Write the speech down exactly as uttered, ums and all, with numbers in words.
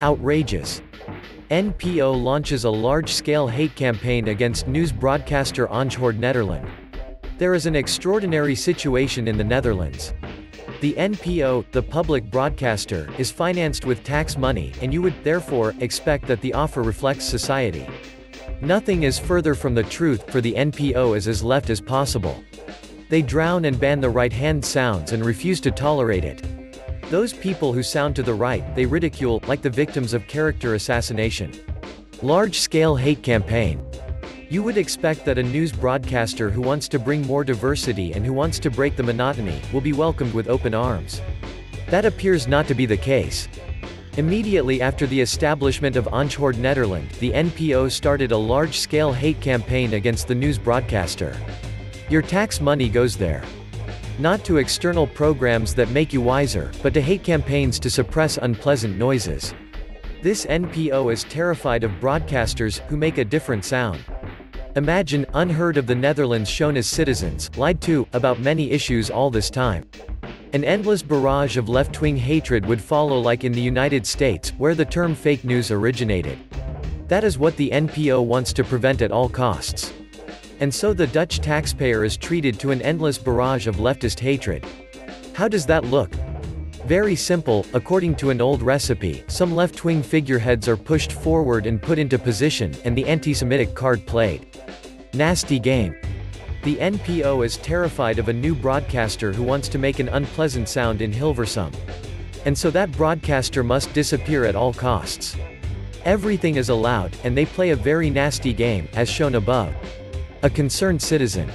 Outrageous. N P O launches a large-scale hate campaign against news broadcaster Ongehoord Nederland. There is an extraordinary situation in the Netherlands. The N P O, the public broadcaster, is financed with tax money, and you would, therefore, expect that the offer reflects society. Nothing is further from the truth, for the N P O is as left as possible. They drown and ban the right-hand sounds and refuse to tolerate it. Those people who sound to the right, they ridicule, like the victims of character assassination. Large-scale hate campaign. You would expect that a news broadcaster who wants to bring more diversity and who wants to break the monotony, will be welcomed with open arms. That appears not to be the case. Immediately after the establishment of Ongehoord Nederland, the N P O started a large-scale hate campaign against the news broadcaster. Your tax money goes there. Not to external programs that make you wiser, but to hate campaigns to suppress unpleasant noises. This N P O is terrified of broadcasters who make a different sound. Imagine, unheard of the Netherlands shown as citizens, lied to, about many issues all this time. An endless barrage of left-wing hatred would follow, like in the United States, where the term fake news originated. That is what the N P O wants to prevent at all costs. And so the Dutch taxpayer is treated to an endless barrage of leftist hatred. How does that look? Very simple. According to an old recipe, some left-wing figureheads are pushed forward and put into position, and the anti-Semitic card played. Nasty game. The N P O is terrified of a new broadcaster who wants to make an unpleasant sound in Hilversum. And so that broadcaster must disappear at all costs. Everything is allowed, and they play a very nasty game, as shown above. A concerned citizen.